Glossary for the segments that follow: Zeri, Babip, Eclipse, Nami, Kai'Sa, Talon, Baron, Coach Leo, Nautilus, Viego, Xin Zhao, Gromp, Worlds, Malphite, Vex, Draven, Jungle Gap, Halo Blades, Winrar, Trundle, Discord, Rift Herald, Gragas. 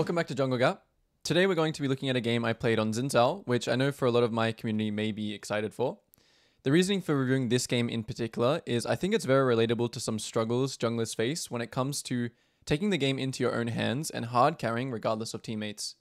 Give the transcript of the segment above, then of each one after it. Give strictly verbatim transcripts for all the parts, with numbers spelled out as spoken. Welcome back to Jungle Gap. Today we're going to be looking at a game I played on Zintel, which I know for a lot of my community may be excited for. The reasoning for reviewing this game in particular is I think it's very relatable to some struggles junglers face when it comes to taking the game into your own hands and hard carrying regardless of teammates.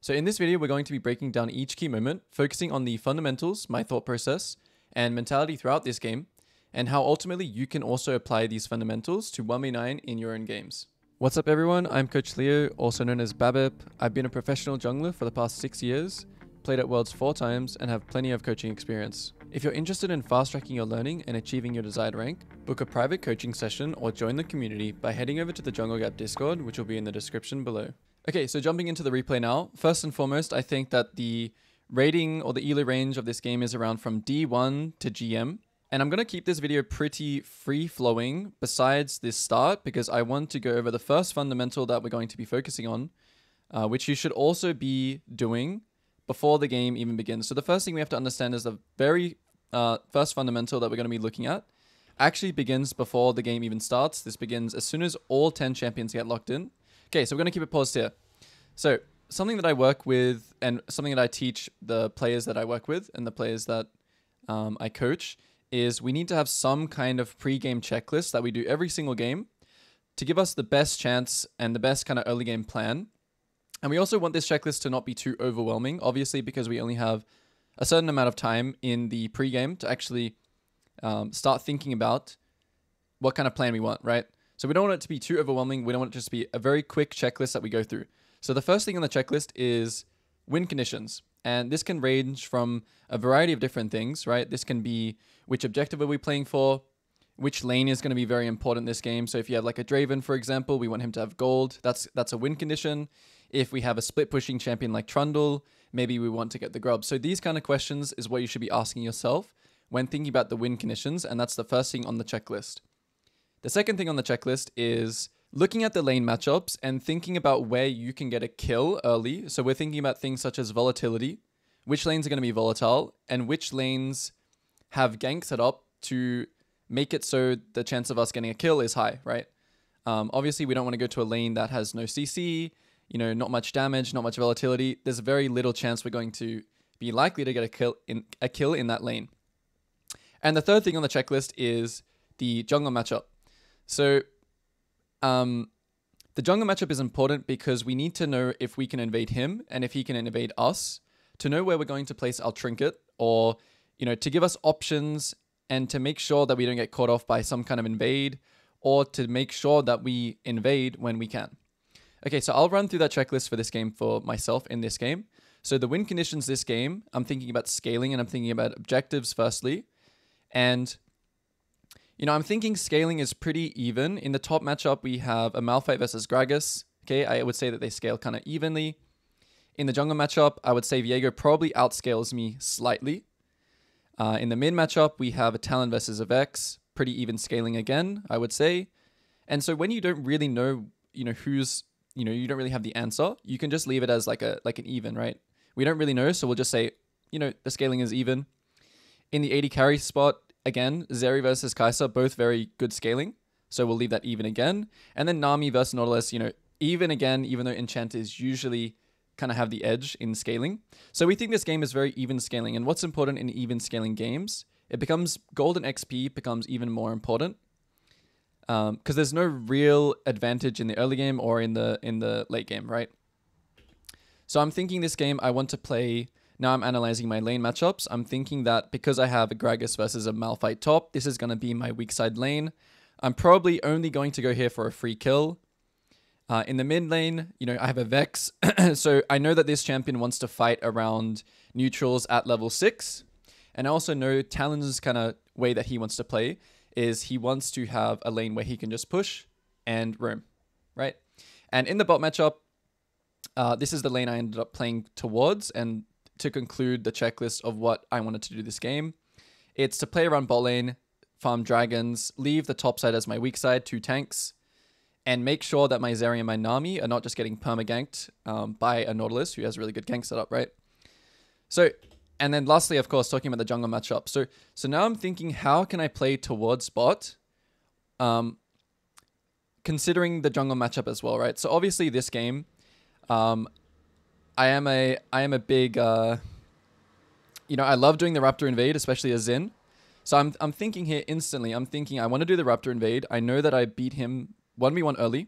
So in this video we're going to be breaking down each key moment, focusing on the fundamentals, my thought process, and mentality throughout this game, and how ultimately you can also apply these fundamentals to one v nine in your own games. What's up everyone, I'm Coach Leo, also known as Babip. I've been a professional jungler for the past six years, played at Worlds four times, and have plenty of coaching experience. If you're interested in fast-tracking your learning and achieving your desired rank, book a private coaching session or join the community by heading over to the Jungle Gap Discord, which will be in the description below. Okay, so jumping into the replay now. First and foremost, I think that the rating or the E L O range of this game is around from D one to G M. And I'm going to keep this video pretty free-flowing besides this start, because I want to go over the first fundamental that we're going to be focusing on, uh, which you should also be doing before the game even begins. So the first thing we have to understand is the very uh, first fundamental that we're going to be looking at actually begins before the game even starts. This begins as soon as all ten champions get locked in. Okay, so we're going to keep it paused here. So something that I work with and something that I teach the players that I work with and the players that um, I coach is we need to have some kind of pre-game checklist that we do every single game to give us the best chance and the best kind of early game plan. And we also want this checklist to not be too overwhelming, obviously, because we only have a certain amount of time in the pregame to actually um, start thinking about what kind of plan we want, right? So we don't want it to be too overwhelming. We don't want it just to be a very quick checklist that we go through. So the first thing on the checklist is win conditions. And this can range from a variety of different things, right? This can be which objective are we playing for, which lane is going to be very important this game. So if you have like a Draven, for example, we want him to have gold. That's, that's a win condition. If we have a split pushing champion like Trundle, maybe we want to get the grub. So these kind of questions is what you should be asking yourself when thinking about the win conditions, and that's the first thing on the checklist. The second thing on the checklist is looking at the lane matchups and thinking about where you can get a kill early. So we're thinking about things such as volatility, which lanes are going to be volatile, and which lanes have gank set up to make it so the chance of us getting a kill is high, right? Um, obviously, we don't want to go to a lane that has no C C, you know, not much damage, not much volatility. There's very little chance we're going to be likely to get a kill in a kill in that lane. And the third thing on the checklist is the jungle matchup. So um, the jungle matchup is important because we need to know if we can invade him and if he can invade us, to know where we're going to place our trinket, or, you know, to give us options and to make sure that we don't get caught off by some kind of invade, or to make sure that we invade when we can. Okay, so I'll run through that checklist for this game for myself in this game. So the win conditions this game, I'm thinking about scaling and I'm thinking about objectives firstly. And, you know, I'm thinking scaling is pretty even. In the top matchup, we have a Malphite versus Gragas. Okay, I would say that they scale kind of evenly. In the jungle matchup, I would say Viego probably outscales me slightly. Uh, in the mid matchup, we have a Talon versus a Vex. Pretty even scaling again, I would say. And so when you don't really know, you know, who's... you know, you don't really have the answer, you can just leave it as like a like an even, right? We don't really know, so we'll just say, you know, the scaling is even. In the A D carry spot, again, Zeri versus Kai'Sa, both very good scaling, so we'll leave that even again. And then Nami versus Nautilus, you know, even again, even though enchanters usually kind of have the edge in scaling. So we think this game is very even scaling, and what's important in even scaling games, it becomes golden X P becomes even more important. Because um, there's no real advantage in the early game or in the in the late game, right? So I'm thinking this game I want to play. Now I'm analyzing my lane matchups. I'm thinking that because I have a Gragas versus a Malphite top, this is going to be my weak side lane. I'm probably only going to go here for a free kill. Uh, in the mid lane, you know, I have a Vex. So I know that this champion wants to fight around neutrals at level six. And I also know Talon's kind of way that he wants to play is he wants to have a lane where he can just push and roam, right? And in the bot matchup, uh, this is the lane I ended up playing towards, and to conclude the checklist of what I wanted to do this game, it's to play around bot lane, farm dragons, leave the top side as my weak side, two tanks, and make sure that my Zeri and my Nami are not just getting perma-ganked um, by a Nautilus who has really good gank setup, right? So... and then lastly, of course, talking about the jungle matchup. So so now I'm thinking, how can I play towards bot? Um, considering the jungle matchup as well, right? So obviously this game, Um, I am a I am a big uh, you know, I love doing the Raptor Invade, especially as Zin. So I'm I'm thinking here instantly. I'm thinking I want to do the Raptor Invade. I know that I beat him one v one early,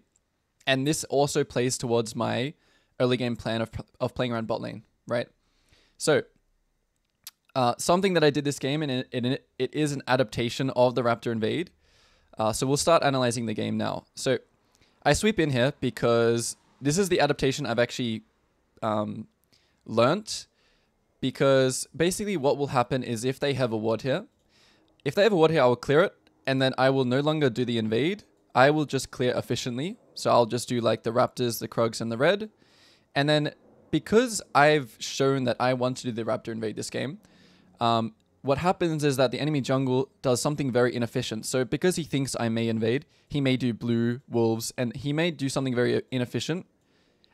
and this also plays towards my early game plan of of playing around bot lane, right? So uh, something that I did this game, and it, it, it is an adaptation of the Raptor Invade. Uh, so we'll start analyzing the game now. So I sweep in here because this is the adaptation I've actually um, learnt, because basically what will happen is if they have a ward here, if they have a ward here, I will clear it, and then I will no longer do the invade. I will just clear efficiently. So I'll just do like the Raptors, the Krogs, and the red. And then because I've shown that I want to do the Raptor Invade this game, um, what happens is that the enemy jungle does something very inefficient. So because he thinks I may invade, he may do blue, wolves, and he may do something very inefficient.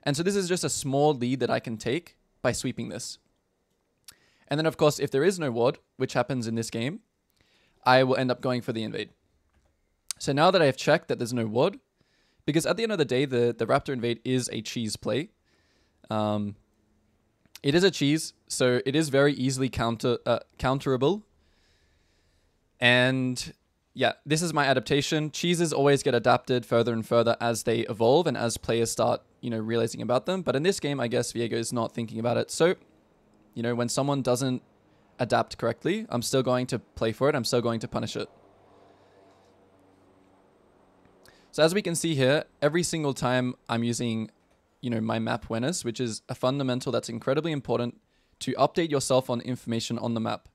And so this is just a small lead that I can take by sweeping this. And then of course, if there is no ward, which happens in this game, I will end up going for the invade. So now that I have checked that there's no ward, because at the end of the day, the, the Raptor Invade is a cheese play. Um, it is a cheese, so it is very easily counter uh, counterable. And yeah, this is my adaptation. Cheeses always get adapted further and further as they evolve and as players start, you know, realizing about them. But in this game, I guess Viego is not thinking about it. So, you know, when someone doesn't adapt correctly, I'm still going to play for it. I'm still going to punish it. So as we can see here, every single time I'm using, you know, my map awareness, which is a fundamental that's incredibly important to update yourself on information on the map.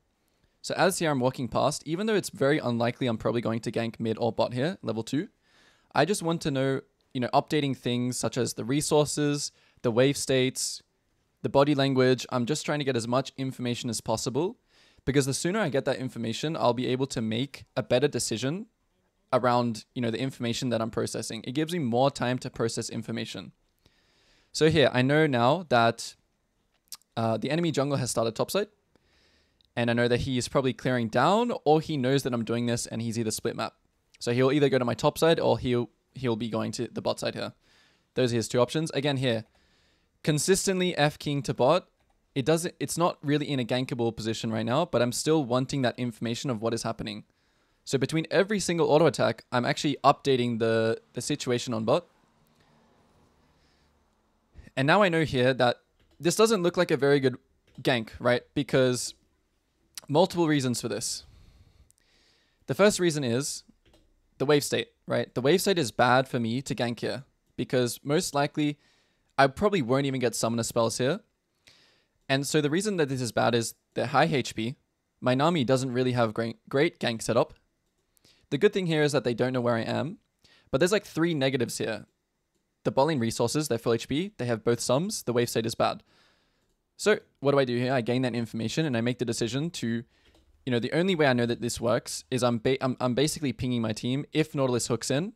So as here I'm walking past, even though it's very unlikely I'm probably going to gank mid or bot here, level two, I just want to know, you know, updating things such as the resources, the wave states, the body language. I'm just trying to get as much information as possible, because the sooner I get that information, I'll be able to make a better decision around, you know, the information that I'm processing. It gives me more time to process information. So here, I know now that uh, the enemy jungle has started topside, and I know that he is probably clearing down, or he knows that I'm doing this and he's either split map. So he'll either go to my topside or he'll, he'll be going to the bot side here. Those are his two options. Again here, consistently F King to bot. It doesn't, it's not really in a gankable position right now, but I'm still wanting that information of what is happening. So between every single auto attack, I'm actually updating the, the situation on bot. And now I know here that this doesn't look like a very good gank, right? Because multiple reasons for this. The first reason is the wave state, right? The wave state is bad for me to gank here, because most likely I probably won't even get summoner spells here. And so the reason that this is bad is the high H P. My Nami doesn't really have great, great gank setup. The good thing here is that they don't know where I am, but there's like three negatives here. The bot lane resources, they're full H P, they have both sums, the wave state is bad. So what do I do here? I gain that information and I make the decision to, you know, the only way I know that this works is I'm, ba I'm, I'm basically pinging my team. If Nautilus hooks in,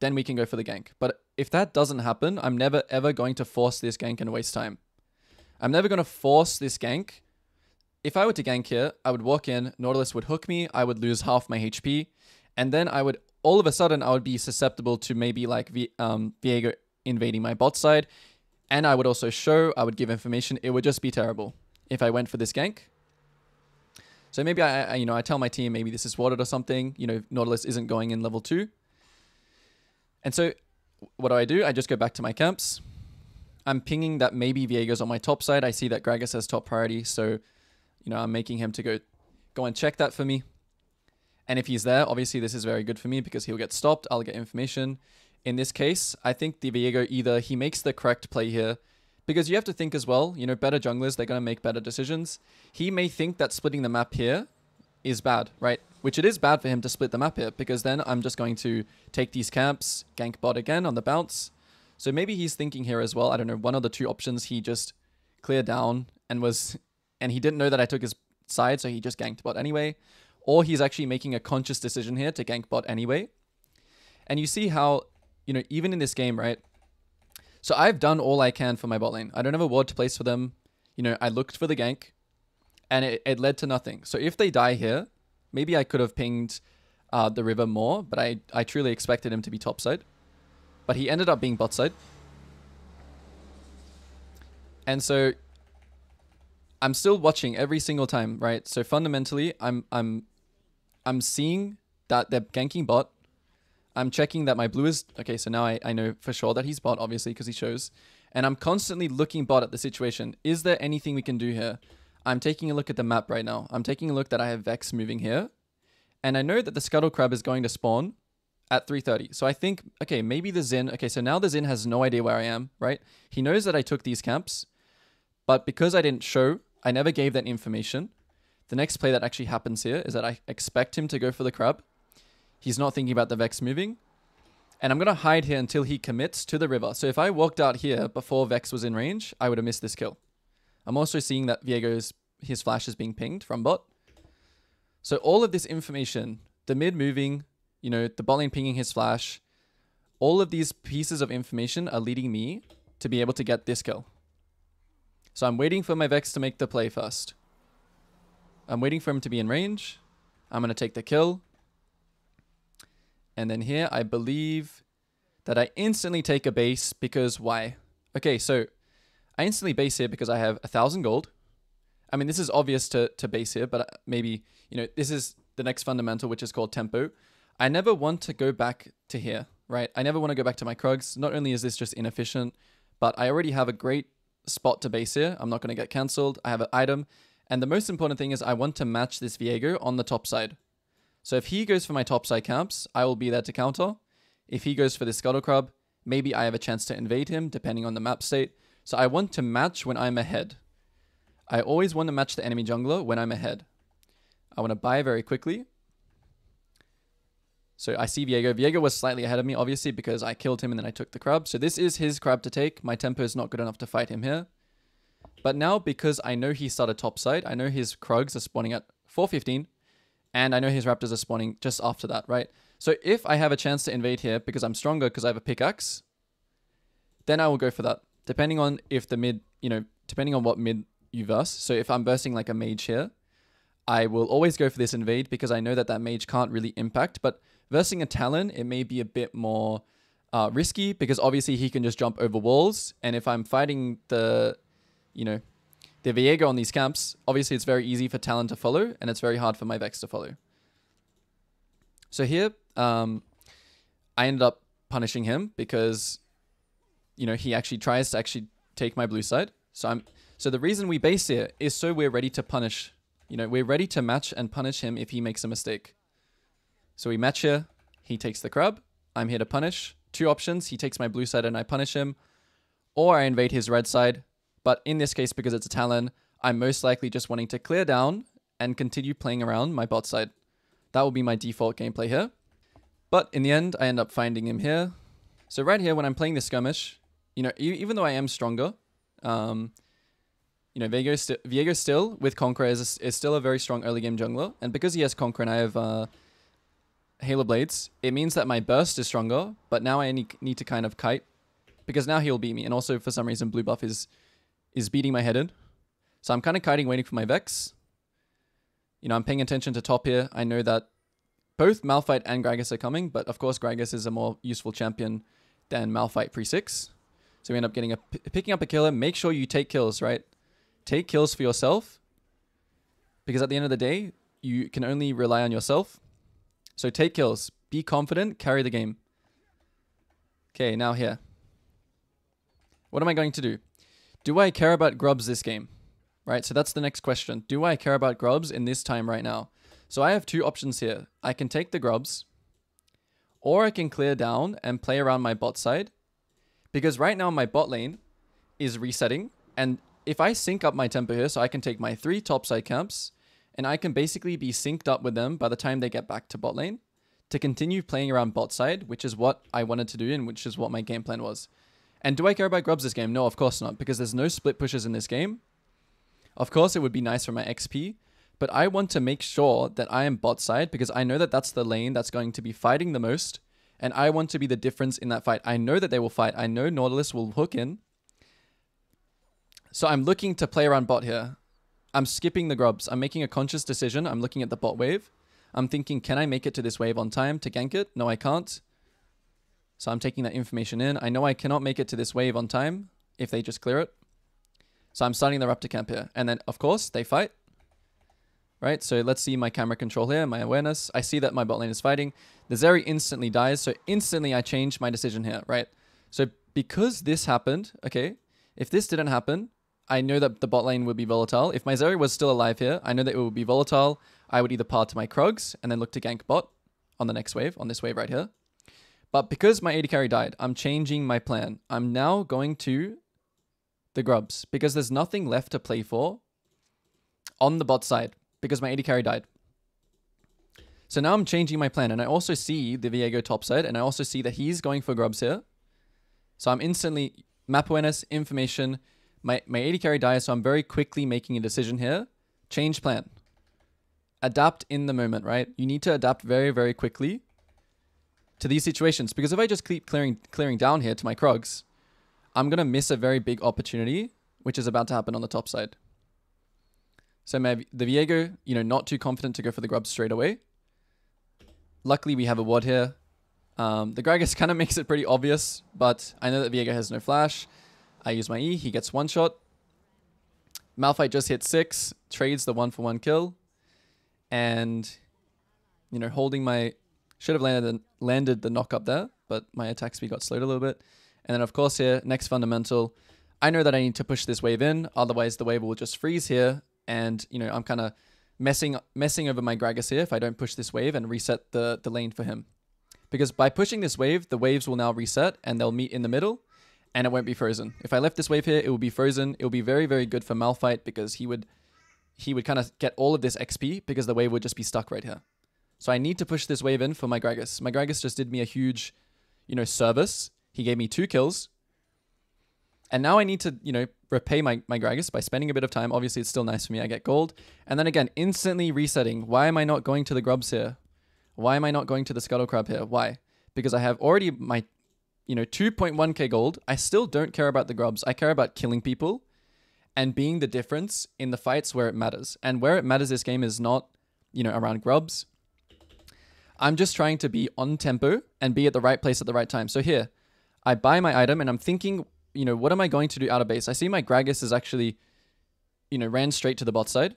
then we can go for the gank. But if that doesn't happen, I'm never ever going to force this gank and waste time. I'm never going to force this gank. If I were to gank here, I would walk in, Nautilus would hook me, I would lose half my H P, and then I would all of a sudden, I would be susceptible to maybe like v um, Viego invading my bot side. And I would also show, I would give information. It would just be terrible if I went for this gank. So maybe I, I you know, I tell my team, maybe this is warded or something, you know, Nautilus isn't going in level two. And so what do I do? I just go back to my camps. I'm pinging that maybe Viego's on my top side. I see that Gragas has top priority. So, you know, I'm making him to go, go and check that for me. And if he's there, obviously this is very good for me because he'll get stopped. I'll get information. In this case, I think the Viego either he makes the correct play here, because you have to think as well, you know, better junglers, they're going to make better decisions. He may think that splitting the map here is bad, right? Which it is bad for him to split the map here, because then I'm just going to take these camps, gank bot again on the bounce. So maybe he's thinking here as well. I don't know, one of the two options, he just cleared down and was, and he didn't know that I took his side, so he just ganked bot anyway. Or he's actually making a conscious decision here to gank bot anyway. And you see how, you know, even in this game, right? So I've done all I can for my bot lane. I don't have a ward to place for them. You know, I looked for the gank and it, it led to nothing. So if they die here, maybe I could have pinged uh, the river more, but I, I truly expected him to be topside. But he ended up being bot side. And so I'm still watching every single time, right? So fundamentally, I'm I'm I'm seeing that they're ganking bot. I'm checking that my blue is okay, so now I, I know for sure that he's bot, obviously, because he shows. And I'm constantly looking bot at the situation. Is there anything we can do here? I'm taking a look at the map right now. I'm taking a look that I have Vex moving here. And I know that the Scuttle Crab is going to spawn at three thirty. So I think, okay, maybe the Xin. Okay, so now the Xin has no idea where I am, right? He knows that I took these camps. But because I didn't show, I never gave that information. The next play that actually happens here is that I expect him to go for the crab. He's not thinking about the Vex moving. And I'm going to hide here until he commits to the river. So if I walked out here before Vex was in range, I would have missed this kill. I'm also seeing that Viego's, his flash is being pinged from bot. So all of this information, the mid moving, you know, the bot lane pinging his flash, all of these pieces of information are leading me to be able to get this kill. So I'm waiting for my Vex to make the play first. I'm waiting for him to be in range. I'm going to take the kill. And then here, I believe that I instantly take a base because why? Okay, so I instantly base here because I have a thousand gold. I mean, this is obvious to, to base here, but maybe, you know, this is the next fundamental, which is called tempo. I never want to go back to here, right? I never want to go back to my Krugs. Not only is this just inefficient, but I already have a great spot to base here. I'm not going to get cancelled. I have an item. And the most important thing is I want to match this Viego on the top side. So if he goes for my top side camps, I will be there to counter. If he goes for the Scuttle Crab, maybe I have a chance to invade him depending on the map state. So I want to match when I'm ahead. I always want to match the enemy jungler when I'm ahead. I want to buy very quickly. So I see Viego. Viego was slightly ahead of me, obviously, because I killed him and then I took the crab. So this is his crab to take. My tempo is not good enough to fight him here. But now, because I know he started topside, I know his Krugs are spawning at four fifteen. And I know his Raptors are spawning just after that, right? So if I have a chance to invade here because I'm stronger because I have a pickaxe, then I will go for that. Depending on if the mid, you know, depending on what mid you verse. So if I'm versing like a mage here, I will always go for this invade because I know that that mage can't really impact. But versing a Talon, it may be a bit more uh, risky because obviously he can just jump over walls. And if I'm fighting the, you know, the Viego on these camps, obviously it's very easy for Talon to follow, and it's very hard for my Vex to follow. So here, um, I ended up punishing him because, you know, he actually tries to actually take my blue side. So I'm, so the reason we base here is so we're ready to punish, you know, we're ready to match and punish him if he makes a mistake. So we match here, he takes the crab, I'm here to punish. Two options, he takes my blue side and I punish him, or I invade his red side. But in this case, because it's a Talon, I'm most likely just wanting to clear down and continue playing around my bot side. That will be my default gameplay here. But in the end, I end up finding him here. So right here, when I'm playing the skirmish, you know, e even though I am stronger, um, you know, Viego, st Viego still with Conqueror is, a, is still a very strong early game jungler. And because he has Conqueror and I have uh, Halo Blades, it means that my burst is stronger. But now I need, need to kind of kite because now he'll beat me. And also for some reason, blue buff is... is beating my head in. So I'm kind of kiting, waiting for my Vex. You know, I'm paying attention to top here. I know that both Malphite and Gragas are coming, but of course Gragas is a more useful champion than Malphite pre six. So we end up getting a, picking up a killer. Make sure you take kills, right? Take kills for yourself because at the end of the day, you can only rely on yourself. So take kills, be confident, carry the game. Okay, now here. What am I going to do? Do I care about grubs this game? Right, so that's the next question. Do I care about grubs in this time right now? So I have two options here. I can take the grubs, or I can clear down and play around my bot side. Because right now my bot lane is resetting. And if I sync up my tempo here, so I can take my three topside camps, and I can basically be synced up with them by the time they get back to bot lane to continue playing around bot side, which is what I wanted to do and which is what my game plan was. And do I care about grubs this game? No, of course not, because there's no split pushes in this game. Of course, it would be nice for my X P, but I want to make sure that I am bot side because I know that that's the lane that's going to be fighting the most, and I want to be the difference in that fight. I know that they will fight. I know Nautilus will hook in. So I'm looking to play around bot here. I'm skipping the grubs. I'm making a conscious decision. I'm looking at the bot wave. I'm thinking, can I make it to this wave on time to gank it? No, I can't. So I'm taking that information in. I know I cannot make it to this wave on time if they just clear it. So I'm starting the Raptor camp here. And then, of course, they fight. Right? So let's see my camera control here, my awareness. I see that my bot lane is fighting. The Zeri instantly dies. So instantly I change my decision here, right? So because this happened, okay, if this didn't happen, I know that the bot lane would be volatile. If my Zeri was still alive here, I know that it would be volatile. I would either par to my Krogs and then look to gank bot on the next wave, on this wave right here. But because my A D carry died, I'm changing my plan. I'm now going to the grubs because there's nothing left to play for on the bot side. Because my A D carry died. So now I'm changing my plan. And I also see the Viego topside. And I also see that he's going for grubs here. So I'm instantly map awareness, information. My, my A D carry dies. So I'm very quickly making a decision here. Change plan. Adapt in the moment, right? You need to adapt very, very quickly to these situations. Because if I just keep clearing, clearing down here to my Krogs, I'm going to miss a very big opportunity, which is about to happen on the top side. So my, the Viego, you know, not too confident to go for the grubs straight away. Luckily, we have a ward here. Um, the Gragas kind of makes it pretty obvious, but I know that Viego has no flash. I use my E, he gets one shot. Malphite just hits six, trades the one for one kill. And, you know, holding my... Should have landed, landed the knock up there, but my attack speed got slowed a little bit. And then, of course, here, next fundamental. I know that I need to push this wave in, otherwise the wave will just freeze here. And, you know, I'm kind of messing messing over my Gragas here if I don't push this wave and reset the, the lane for him. Because by pushing this wave, the waves will now reset and they'll meet in the middle and it won't be frozen. If I left this wave here, it will be frozen. It will be very, very good for Malphite because he would he would kind of get all of this X P because the wave would just be stuck right here. So I need to push this wave in for my Gragas. My Gragas just did me a huge, you know, service. He gave me two kills. And now I need to, you know, repay my, my Gragas by spending a bit of time. Obviously, it's still nice for me. I get gold. And then again, instantly resetting. Why am I not going to the grubs here? Why am I not going to the scuttle crab here? Why? Because I have already my, you know, two point one K gold. I still don't care about the grubs. I care about killing people and being the difference in the fights where it matters. And where it matters this game is not, you know, around grubs. I'm just trying to be on tempo and be at the right place at the right time. So here, I buy my item and I'm thinking, you know, what am I going to do out of base? I see my Gragas is actually, you know, ran straight to the bot side.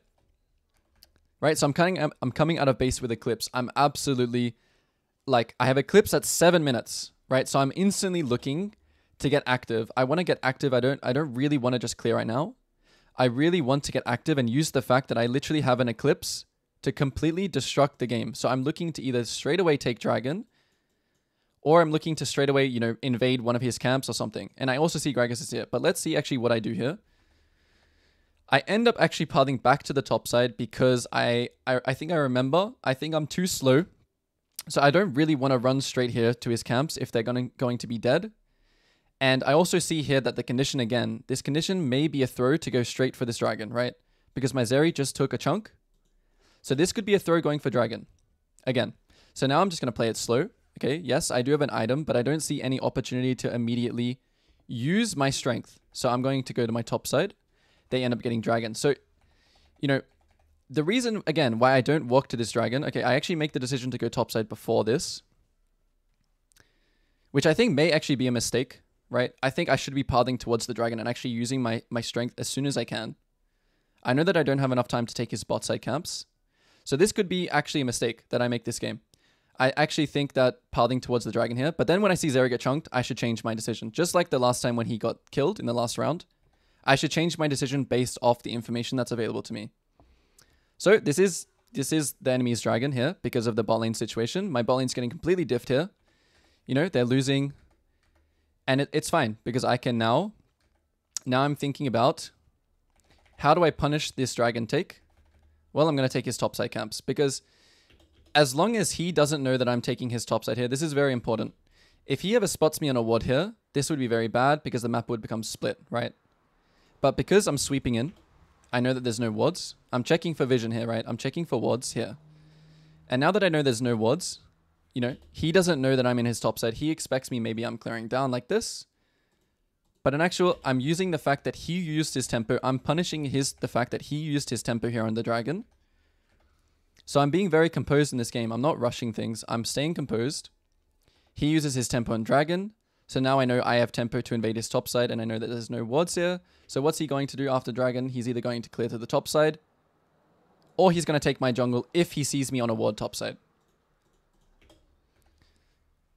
Right? So I'm coming, I'm coming out of base with Eclipse. I'm absolutely, like, I have Eclipse at seven minutes, right? So I'm instantly looking to get active. I want to get active. I don't, I don't really want to just clear right now. I really want to get active and use the fact that I literally have an Eclipse to completely destruct the game. So I'm looking to either straight away take Dragon, or I'm looking to straight away, you know, invade one of his camps or something. And I also see Gragas is here. But let's see actually what I do here. I end up actually pathing back to the top side because I, I, I think I remember. I think I'm too slow. So I don't really want to run straight here to his camps if they're gonna, going to be dead. And I also see here that the condition again, this condition may be a throw to go straight for this dragon, right? Because my Zeri just took a chunk. So this could be a throw going for dragon. Again. So now I'm just going to play it slow. Okay, yes, I do have an item, but I don't see any opportunity to immediately use my strength. So I'm going to go to my top side. They end up getting dragon. So, you know, the reason, again, why I don't walk to this dragon, okay, I actually make the decision to go top side before this, which I think may actually be a mistake, right? I think I should be pathing towards the dragon and actually using my, my strength as soon as I can. I know that I don't have enough time to take his bot side camps. So this could be actually a mistake that I make this game. I actually think that pathing towards the dragon here. But then when I see Zeri get chunked, I should change my decision. Just like the last time when he got killed in the last round. I should change my decision based off the information that's available to me. So this is this is the enemy's dragon here because of the bot lane situation. My bot lane's getting completely diffed here. You know, they're losing. And it, it's fine because I can now... Now I'm thinking about how do I punish this dragon take? Well, I'm going to take his topside camps because... As long as he doesn't know that I'm taking his topside here, this is very important. If he ever spots me on a ward here, this would be very bad because the map would become split, right? But because I'm sweeping in, I know that there's no wards. I'm checking for vision here, right? I'm checking for wards here. And now that I know there's no wards, you know, he doesn't know that I'm in his topside. He expects me, maybe I'm clearing down like this. But in actual, I'm using the fact that he used his tempo. I'm punishing his the fact that he used his tempo here on the dragon. So I'm being very composed in this game. I'm not rushing things. I'm staying composed. He uses his tempo on dragon. So now I know I have tempo to invade his top side, and I know that there's no wards here. So what's he going to do after Dragon? He's either going to clear to the top side, or he's going to take my jungle if he sees me on a ward top side.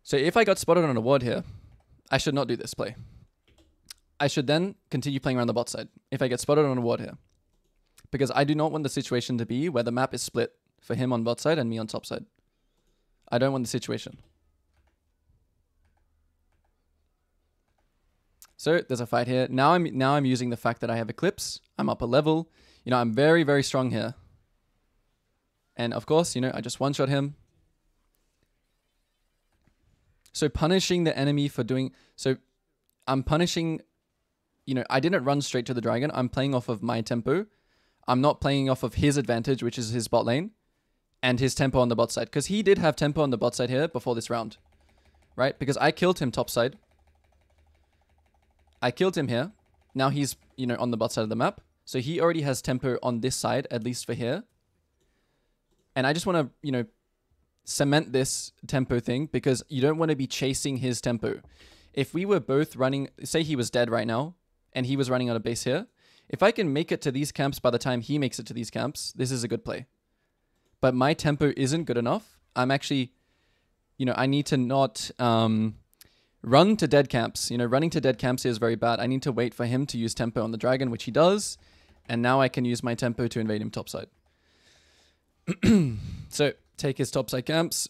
So if I got spotted on a ward here, I should not do this play. I should then continue playing around the bot side if I get spotted on a ward here, because I do not want the situation to be where the map is split for him on bot side and me on top side. I don't want the situation. So there's a fight here. Now I'm now I'm using the fact that I have Eclipse. I'm up a level. You know, I'm very, very strong here. And of course, you know, I just one-shot him. So punishing the enemy for doing... So I'm punishing... You know, I didn't run straight to the dragon. I'm playing off of my tempo. I'm not playing off of his advantage, which is his bot lane, and his tempo on the bot side. Because he did have tempo on the bot side here before this round. Right? Because I killed him top side. I killed him here. Now he's, you know, on the bot side of the map. So he already has tempo on this side, at least for here. And I just want to, you know, cement this tempo thing, because you don't want to be chasing his tempo. If we were both running, say he was dead right now, and he was running on a base here, if I can make it to these camps by the time he makes it to these camps, this is a good play. But my tempo isn't good enough. I'm actually, you know, I need to not... Um, Run to dead camps. You know, running to dead camps here is very bad. I need to wait for him to use tempo on the dragon, which he does. And now I can use my tempo to invade him topside. So, take his topside camps.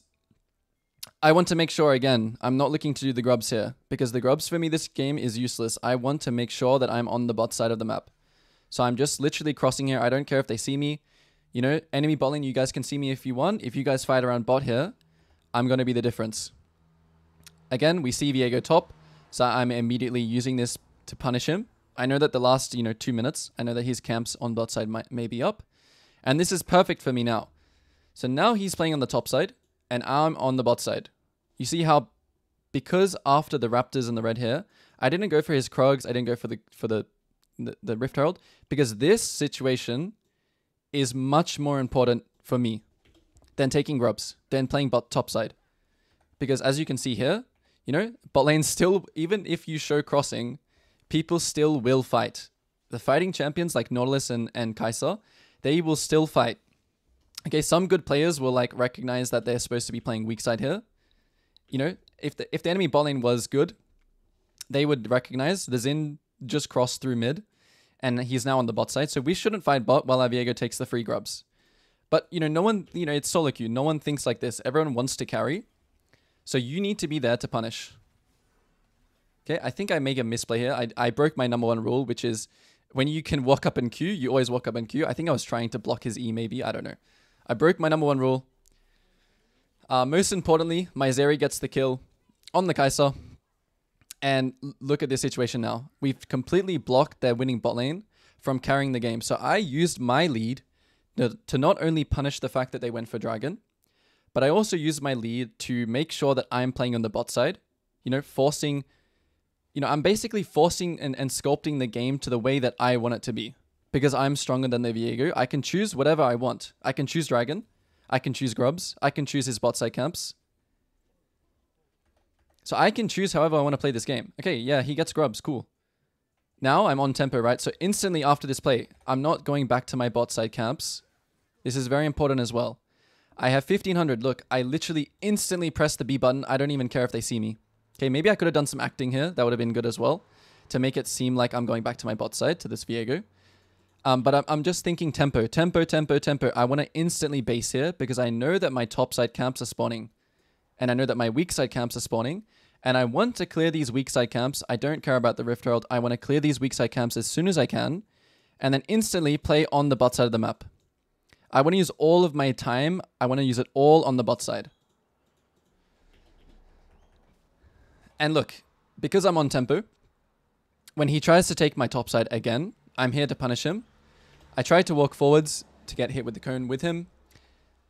I want to make sure, again, I'm not looking to do the grubs here, because the grubs for me this game is useless. I want to make sure that I'm on the bot side of the map. So I'm just literally crossing here. I don't care if they see me. You know, enemy bot lane, you guys can see me if you want. If you guys fight around bot here, I'm going to be the difference. Again, we see Viego top, so I'm immediately using this to punish him. I know that the last, you know, two minutes, I know that his camps on bot side might, may be up. And this is perfect for me now. So now he's playing on the top side, and I'm on the bot side. You see how, because after the Raptors and the red hair, I didn't go for his Krogs, I didn't go for the for the, the, the Rift Herald, because this situation is much more important for me than taking grubs, than playing bot top side. Because as you can see here, you know, bot lane still, even if you show crossing, people still will fight. The fighting champions like Nautilus and, and Kai'Sa, they will still fight. Okay, some good players will like recognize that they're supposed to be playing weak side here. You know, if the, if the enemy bot lane was good, they would recognize the Xin just crossed through mid and he's now on the bot side. So we shouldn't fight bot while our Viego takes the free grubs. But, you know, no one, you know, it's solo queue. No one thinks like this. Everyone wants to carry. So you need to be there to punish. Okay, I think I make a misplay here. I, I broke my number one rule, which is when you can walk up and queue, you always walk up and queue. I think I was trying to block his E maybe, I don't know. I broke my number one rule. Uh, most importantly, my Zeri gets the kill on the Kai'Sa. And look at this situation now. We've completely blocked their winning bot lane from carrying the game. So I used my lead to not only punish the fact that they went for Dragon, but I also use my lead to make sure that I'm playing on the bot side, you know, forcing, you know, I'm basically forcing and, and sculpting the game to the way that I want it to be, because I'm stronger than the Viego. I can choose whatever I want. I can choose Dragon. I can choose Grubs. I can choose his bot side camps. So I can choose however I want to play this game. Okay, yeah, he gets Grubs. Cool. Now I'm on tempo, right? So instantly after this play, I'm not going back to my bot side camps. This is very important as well. I have fifteen hundred. Look, I literally instantly press the B button. I don't even care if they see me. Okay, maybe I could have done some acting here. That would have been good as well, to make it seem like I'm going back to my bot side, to this Viego. Um, but I'm, I'm just thinking tempo, tempo, tempo, tempo. I want to instantly base here because I know that my top side camps are spawning. And I know that my weak side camps are spawning. And I want to clear these weak side camps. I don't care about the Rift Herald. I want to clear these weak side camps as soon as I can. And then instantly play on the bot side of the map. I want to use all of my time. I want to use it all on the bot side. And look, because I'm on tempo, when he tries to take my top side again, I'm here to punish him. I tried to walk forwards to get hit with the cone with him.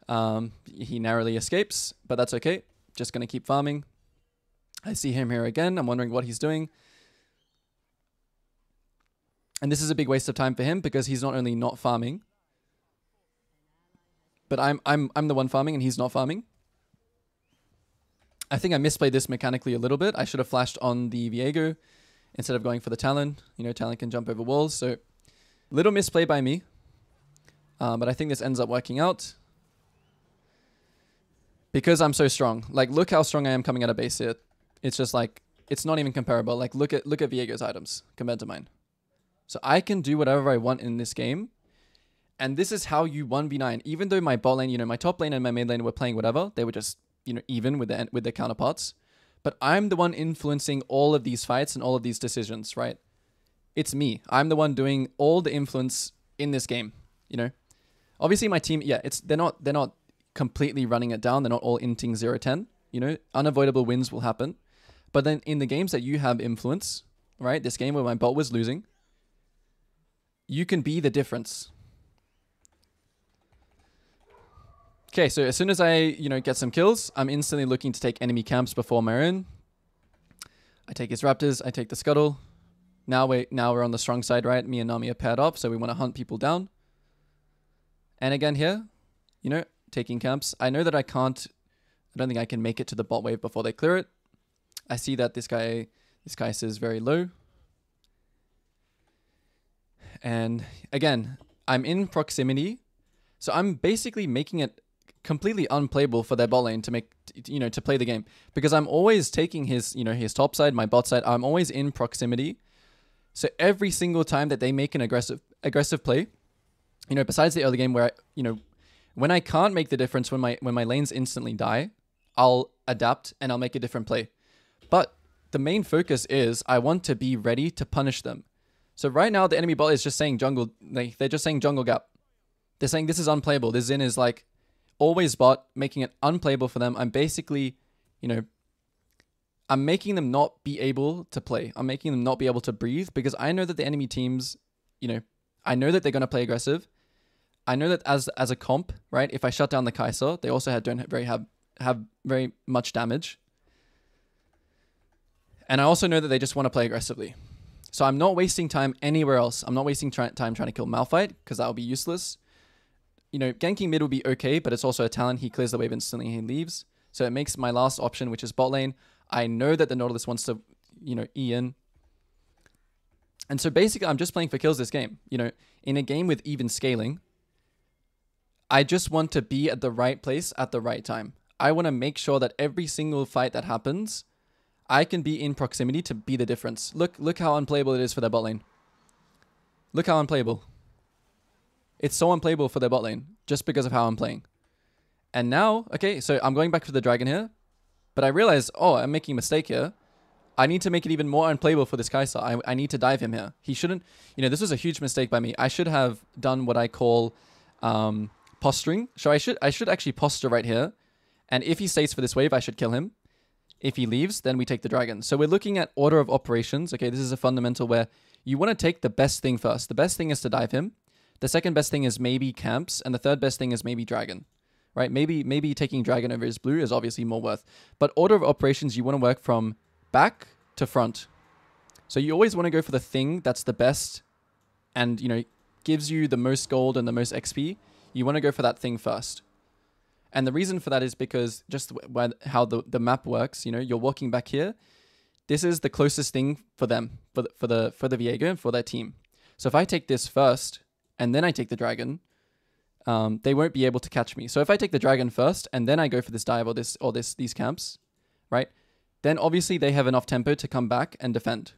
Um, he narrowly escapes, but that's okay. Just going to keep farming. I see him here again. I'm wondering what he's doing. And this is a big waste of time for him because he's not only not farming, but I'm I'm I'm the one farming and he's not farming. I think I misplayed this mechanically a little bit. I should have flashed on the Viego instead of going for the Talon. You know, Talon can jump over walls, so little misplay by me. Um, but I think this ends up working out because I'm so strong. Like, look how strong I am coming out of base here. It's just like, it's not even comparable. Like, look at look at Viego's items compared to mine. So I can do whatever I want in this game. And this is how you one v nine. Even though my bot lane, you know, my top lane and my mid lane were playing whatever, they were just, you know, even with their, with their counterparts. But I'm the one influencing all of these fights and all of these decisions, right? It's me. I'm the one doing all the influence in this game, you know? Obviously my team, yeah, it's they're not they're not completely running it down. They're not all inting zero ten, you know? Unavoidable wins will happen. But then in the games that you have influence, right? This game where my bot was losing, you can be the difference. Okay, so as soon as I, you know, get some kills, I'm instantly looking to take enemy camps before my own. I take his raptors, I take the scuttle. Now we're, now we're on the strong side, right? Me and Nami are paired up, so we want to hunt people down. And again here, you know, taking camps. I know that I can't, I don't think I can make it to the bot wave before they clear it. I see that this guy, this Kai'Sa is very low. And again, I'm in proximity. So I'm basically making it completely unplayable for their bot lane to make, you know, to play the game, because I'm always taking his, you know, his top side, my bot side. I'm always in proximity. So every single time that they make an aggressive, aggressive play, you know, besides the early game where I, you know, when I can't make the difference, when my, when my lanes instantly die, I'll adapt and I'll make a different play. But the main focus is I want to be ready to punish them. So right now the enemy bot is just saying jungle, like they're just saying jungle gap. They're saying this is unplayable. This Xin is like, always bot, making it unplayable for them. I'm basically, you know, I'm making them not be able to play. I'm making them not be able to breathe, because I know that the enemy teams, you know, I know that they're going to play aggressive. I know that as as a comp, right, if I shut down the Kai'Sa, they also had, don't very have, have very much damage. And I also know that they just want to play aggressively. So I'm not wasting time anywhere else. I'm not wasting time trying to kill Malphite, because that will be useless. You know, ganking mid will be okay, but it's also a Talon. He clears the wave instantly and he leaves. So it makes my last option, which is bot lane. I know that the Nautilus wants to, you know, E in. And so basically, I'm just playing for kills this game. You know, in a game with even scaling, I just want to be at the right place at the right time. I want to make sure that every single fight that happens, I can be in proximity to be the difference. Look, look how unplayable it is for their bot lane. Look how unplayable. It's so unplayable for their bot lane just because of how I'm playing. And now, okay, so I'm going back for the dragon here, but I realize, oh, I'm making a mistake here. I need to make it even more unplayable for this Kai'Sa. I, I need to dive him here. He shouldn't, you know, this was a huge mistake by me. I should have done what I call um, posturing. So I should, I should actually posture right here. And if he stays for this wave, I should kill him. If he leaves, then we take the dragon. So we're looking at order of operations. Okay, this is a fundamental where you want to take the best thing first. The best thing is to dive him. The second best thing is maybe camps, and the third best thing is maybe dragon, right? Maybe maybe taking dragon over his blue is obviously more worth. But order of operations, you want to work from back to front. So you always want to go for the thing that's the best and, you know, gives you the most gold and the most X P. You want to go for that thing first. And the reason for that is because just where, how the, the map works, you know, you're walking back here. This is the closest thing for them, for the, for the, for the Viego and for their team. So if I take this first, and then I take the dragon, um, they won't be able to catch me. So if I take the dragon first, and then I go for this dive or this or this these camps, right? Then obviously they have enough tempo to come back and defend.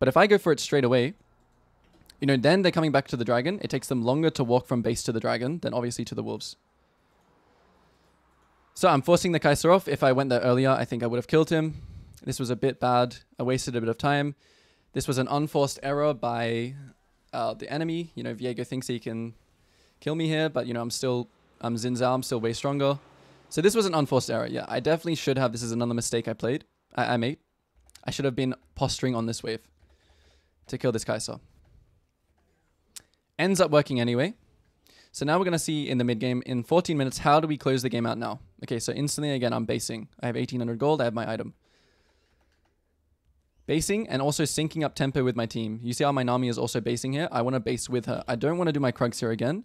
But if I go for it straight away, you know, then they're coming back to the dragon. It takes them longer to walk from base to the dragon than obviously to the wolves. So I'm forcing the Kai'Sa off. If I went there earlier, I think I would have killed him. This was a bit bad. I wasted a bit of time. This was an unforced error by... Uh, the enemy. You know, Viego thinks he can kill me here, but, you know, I'm still, I'm Xin Zhao, I'm still way stronger. So this was an unforced error, yeah. I definitely should have, this is another mistake I played, I, I made. I should have been posturing on this wave to kill this Kai'Sa. Ends up working anyway. So now we're going to see in the mid game, in fourteen minutes, how do we close the game out now? Okay, so instantly, again, I'm basing. I have eighteen hundred gold, I have my item. Basing and also syncing up tempo with my team. You see how my Nami is also basing here? I want to base with her. I don't want to do my Krugs here again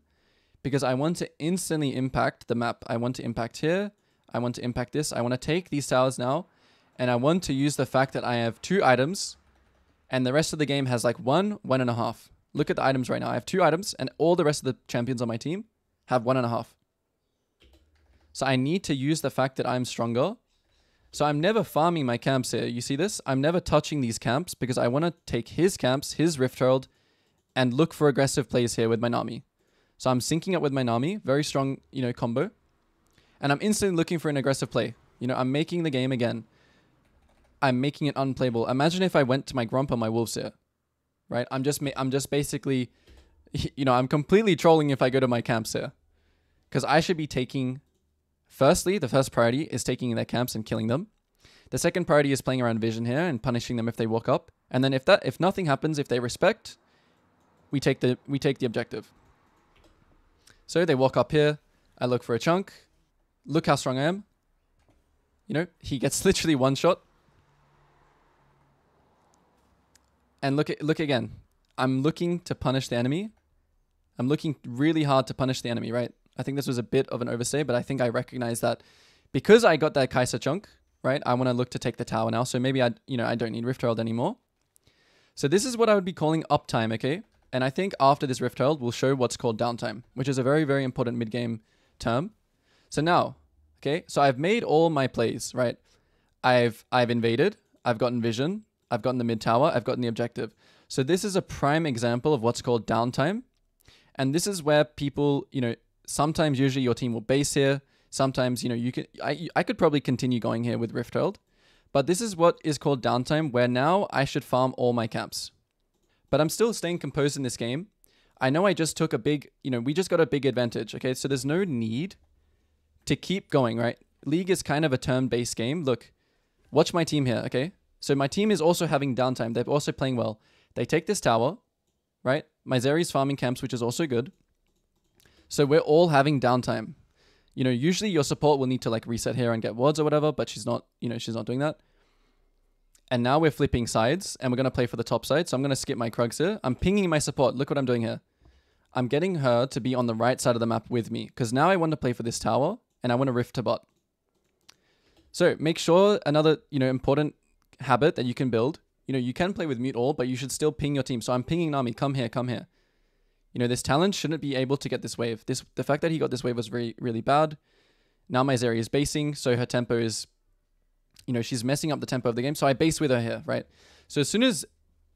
because I want to instantly impact the map. I want to impact here. I want to impact this. I want to take these towers now, and I want to use the fact that I have two items and the rest of the game has like one, one and a half. Look at the items right now. I have two items and all the rest of the champions on my team have one and a half. So I need to use the fact that I'm stronger. So I'm never farming my camps here. You see this? I'm never touching these camps because I want to take his camps, his Rift Herald, and look for aggressive plays here with my Nami. So I'm syncing up with my Nami, very strong, you know, combo. And I'm instantly looking for an aggressive play. You know, I'm making the game again. I'm making it unplayable. Imagine if I went to my Gromp on my Wolves here. Right? I'm just, I'm just basically, you know, I'm completely trolling if I go to my camps here. Because I should be taking, firstly, the first priority is taking their camps and killing them. The second priority is playing around vision here and punishing them if they walk up. And then if that, if nothing happens, if they respect, we take the, we take the objective. So they walk up here. I look for a chunk. Look how strong I am. You know, he gets literally one shot. And look, at, look again. I'm looking to punish the enemy. I'm looking really hard to punish the enemy, right? I think this was a bit of an overstay, but I think I recognize that because I got that Kai'Sa chunk, right? I want to look to take the tower now. So maybe I, you know, I don't need Rift Herald anymore. So this is what I would be calling uptime, okay? And I think after this Rift Herald, we'll show what's called downtime, which is a very, very important mid-game term. So now, okay, so I've made all my plays, right? I've I've invaded, I've gotten vision, I've gotten the mid tower, I've gotten the objective. So this is a prime example of what's called downtime. And this is where people, you know, sometimes usually your team will base here. Sometimes, you know, you could, I, I could probably continue going here with Rift Herald, but this is what is called downtime, where now I should farm all my camps. But I'm still staying composed in this game. I know I just took a big, you know, we just got a big advantage, okay? So there's no need to keep going, right? League is kind of a turn-based game. Look, watch my team here, okay? So my team is also having downtime. They're also playing well. They take this tower, right? My Zeri's farming camps, which is also good. So we're all having downtime. You know, usually your support will need to like reset here and get wards or whatever, but she's not, you know, she's not doing that. And now we're flipping sides and we're going to play for the top side. So I'm going to skip my Krugs here. I'm pinging my support. Look what I'm doing here. I'm getting her to be on the right side of the map with me because now I want to play for this tower and I want to rift to bot. So make sure another, you know, important habit that you can build, you know, you can play with mute all, but you should still ping your team. So I'm pinging Nami. Come here, come here. You know, this Talon shouldn't be able to get this wave. This, the fact that he got this wave was really, really bad. Now my Zeri is basing, so her tempo is, you know, she's messing up the tempo of the game. So I base with her here, right? So as soon as,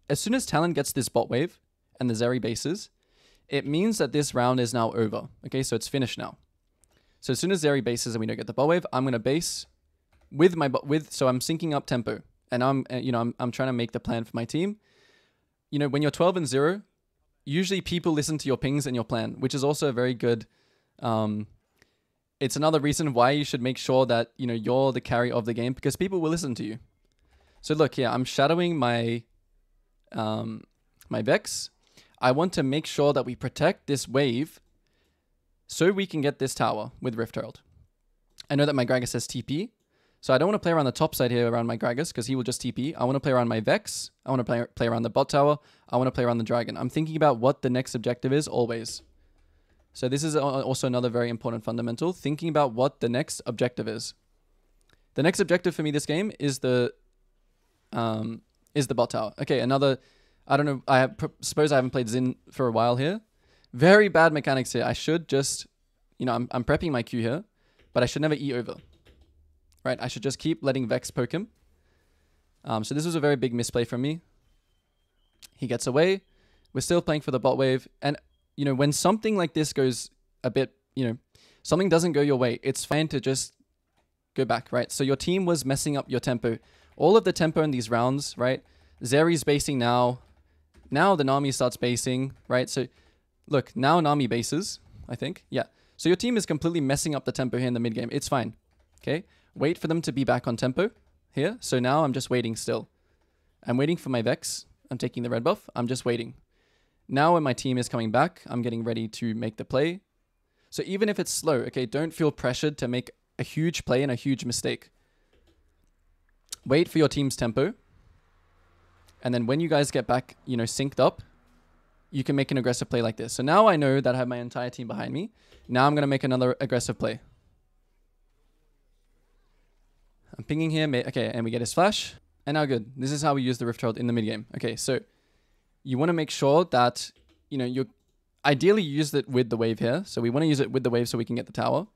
as soon as Talon gets this bot wave and the Zeri bases, it means that this round is now over. Okay, so it's finished now. So as soon as Zeri bases and we don't get the bot wave, I'm gonna base with my bot with. So I'm syncing up tempo, and I'm, you know, I'm I'm trying to make the plan for my team. You know, when you're twelve and zero. Usually people listen to your pings and your plan, which is also a very good, um, it's another reason why you should make sure that, you know, you're the carry of the game because people will listen to you. So look here, I'm shadowing my, um, my Vex. I want to make sure that we protect this wave so we can get this tower with Rift Herald. I know that my Gragas has T P, so I don't want to play around the top side here around my Gragas because he will just T P. I want to play around my Vex. I want to play, play around the bot tower. I want to play around the dragon. I'm thinking about what the next objective is always. So this is also another very important fundamental, thinking about what the next objective is. The next objective for me this game is the um, is the bot tower. Okay, another, I don't know, I have, suppose I haven't played Xin for a while here. Very bad mechanics here. I should just, you know, I'm, I'm prepping my Q here, but I should never E over. Right, I should just keep letting Vex poke him. Um, so this was a very big misplay from me. He gets away. We're still playing for the bot wave. And, you know, when something like this goes a bit, you know, something doesn't go your way, it's fine to just go back, right? So your team was messing up your tempo. All of the tempo in these rounds, right? Zeri's basing now. Now the Nami starts basing, right? So, look, now Nami bases, I think. Yeah. So your team is completely messing up the tempo here in the mid-game. It's fine, okay? Wait for them to be back on tempo here. So now I'm just waiting still. I'm waiting for my Vex. I'm taking the red buff. I'm just waiting. Now when my team is coming back, I'm getting ready to make the play. So even if it's slow, okay, don't feel pressured to make a huge play and a huge mistake. Wait for your team's tempo. And then when you guys get back, you know, synced up, you can make an aggressive play like this. So now I know that I have my entire team behind me. Now I'm going to make another aggressive play. I'm pinging here. Okay, and we get his flash. And now good. This is how we use the Rift Herald in the mid game. Okay, so you want to make sure that, you know, you ideally use it with the wave here. So we want to use it with the wave so we can get the tower.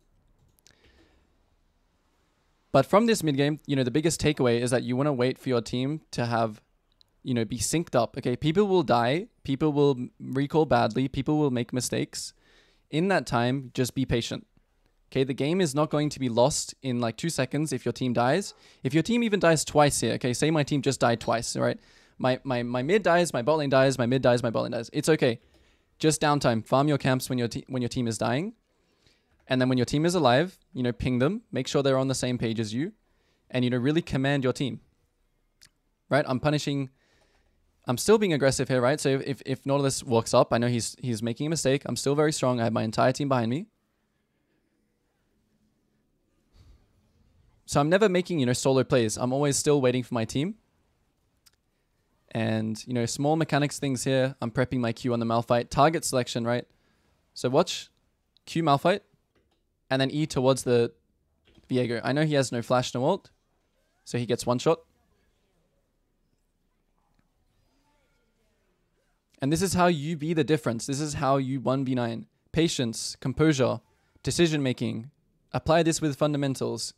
But from this mid game, you know, the biggest takeaway is that you want to wait for your team to have, you know, be synced up. Okay, people will die. People will recall badly. People will make mistakes. In that time, just be patient. Okay, the game is not going to be lost in like two seconds if your team dies. If your team even dies twice here, okay, say my team just died twice, right? My my my mid dies, my bot lane dies, my mid dies, my bot lane dies. It's okay. Just downtime. Farm your camps when your when your team is dying, and then when your team is alive, you know, ping them. Make sure they're on the same page as you, and you know, really command your team. Right? I'm punishing. I'm still being aggressive here, right? So if if Nautilus walks up, I know he's he's making a mistake. I'm still very strong. I have my entire team behind me. So I'm never making, you know, solo plays. I'm always still waiting for my team. And, you know, small mechanics things here. I'm prepping my Q on the Malphite. Target selection, right? So watch. Q Malphite. And then E towards the Viego. I know he has no flash, no ult. So he gets one shot. And this is how you be the difference. This is how you one v nine. Patience, composure, decision making. Apply this with fundamentals.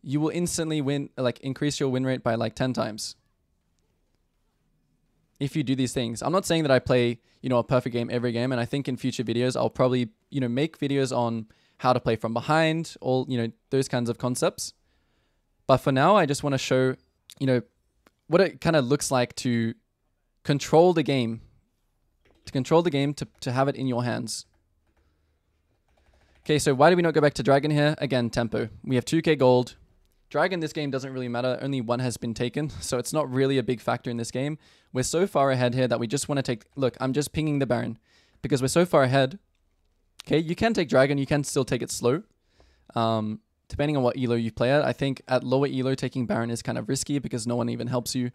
You will instantly win, like increase your win rate by like ten times. If you do these things. I'm not saying that I play, you know, a perfect game every game. And I think in future videos, I'll probably, you know, make videos on how to play from behind, all, you know, those kinds of concepts. But for now, I just want to show, you know, what it kind of looks like to control the game, to control the game, to, to have it in your hands. Okay, so why do we not go back to Dragon here? Again, tempo. We have two K gold. Dragon, this game doesn't really matter. Only one has been taken, so it's not really a big factor in this game. We're so far ahead here that we just want to take... Look, I'm just pinging the Baron because we're so far ahead. Okay, you can take Dragon. You can still take it slow. Um, depending on what E L O you play at. I think at lower E L O, taking Baron is kind of risky because no one even helps you.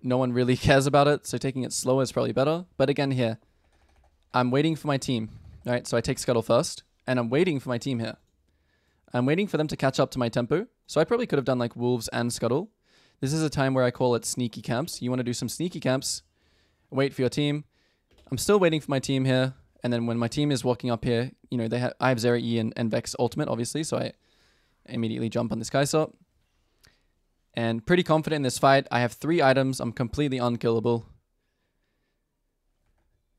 No one really cares about it, so taking it slower is probably better. But again here, I'm waiting for my team. All right, so I take Scuttle first, and I'm waiting for my team here. I'm waiting for them to catch up to my tempo. So I probably could have done like Wolves and Scuttle. This is a time where I call it sneaky camps. You want to do some sneaky camps. Wait for your team. I'm still waiting for my team here. And then when my team is walking up here, you know, they have, I have Zeri E and, and Vex ultimate, obviously. So I immediately jump on this Kai'Sa. And pretty confident in this fight. I have three items. I'm completely unkillable.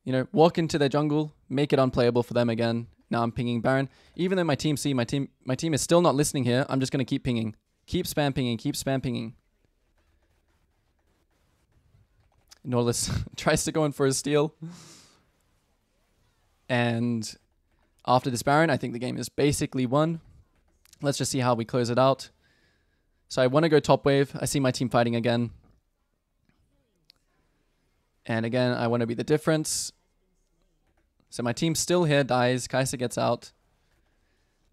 You know, walk into their jungle. Make it unplayable for them again. Now I'm pinging Baron. Even though my team see, my team my team is still not listening here. I'm just going to keep pinging. Keep spam pinging. Keep spam pinging. Nautilus tries to go in for a steal. And after this Baron, I think the game is basically won. Let's just see how we close it out. So I want to go top wave. I see my team fighting again. And again, I want to be the difference. So my team still here dies. Kai'Sa gets out.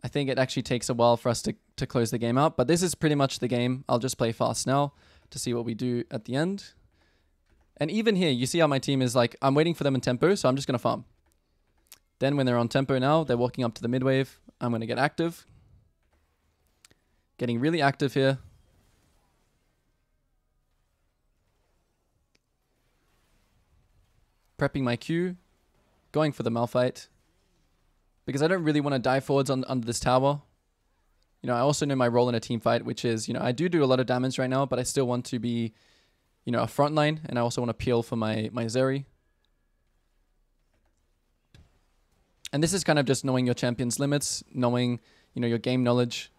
I think it actually takes a while for us to, to close the game out. But this is pretty much the game. I'll just play fast now to see what we do at the end. And even here, you see how my team is like, I'm waiting for them in tempo, so I'm just going to farm. Then when they're on tempo now, they're walking up to the mid wave. I'm going to get active. Getting really active here. Prepping my Q. Going for the Malphite. Because I don't really want to die forwards on, under this tower. You know, I also know my role in a team fight, which is, you know, I do do a lot of damage right now, but I still want to be, you know, a front line. And I also want to peel for my, my Zeri. And this is kind of just knowing your champion's limits, knowing, you know, your game knowledge.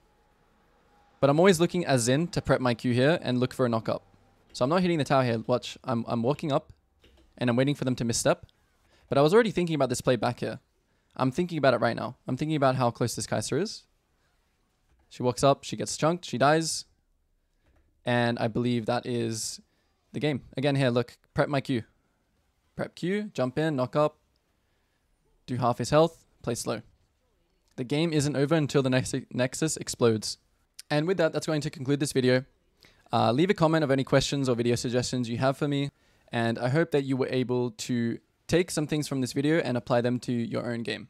But I'm always looking as in to prep my Q here and look for a knock up. So I'm not hitting the tower here. Watch, I'm, I'm walking up and I'm waiting for them to misstep. But I was already thinking about this play back here. I'm thinking about it right now. I'm thinking about how close this Kai'Sa is. She walks up, she gets chunked, she dies. And I believe that is the game. Again here, look, prep my Q. Prep Q, jump in, knock up, do half his health, play slow. The game isn't over until the nex Nexus explodes. And with that, that's going to conclude this video. Uh, leave a comment of any questions or video suggestions you have for me. And I hope that you were able to take some things from this video and apply them to your own game.